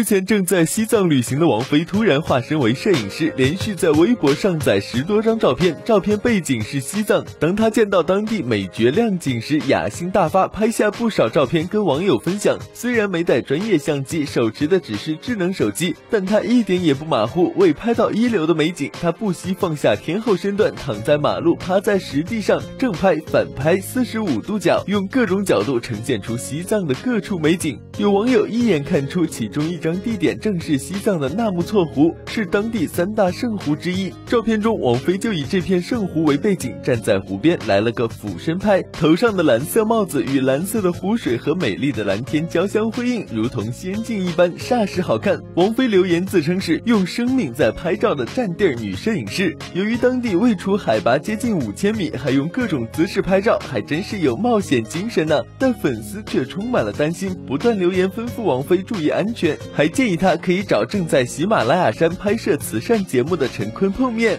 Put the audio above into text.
日前正在西藏旅行的王菲突然化身为摄影师，连续在微博上载10多张照片，照片背景是西藏。当她见到当地美绝靓景时，雅兴大发，拍下不少照片跟网友分享。虽然没带专业相机，手持的只是智能手机，但她一点也不马虎。为拍到一流的美景，她不惜放下天后身段，躺在马路，趴在石地上，正拍、反拍、45度角，用各种角度呈现出西藏的各处美景。有网友一眼看出，其中一张地点正是西藏的纳木错湖，是当地3大圣湖之一。照片中，王菲就以这片圣湖为背景，站在湖边来了个俯身拍，头上的蓝色帽子与蓝色的湖水和美丽的蓝天交相辉映，如同仙境一般，煞是好看。王菲留言自称是用生命在拍照的战地女摄影师。由于当地位处海拔接近5000米，还用各种姿势拍照，还真是有冒险精神呢。但粉丝却充满了担心，不断留言吩咐王菲注意安全，还建议她可以找正在喜马拉雅山拍摄慈善节目的陈坤碰面。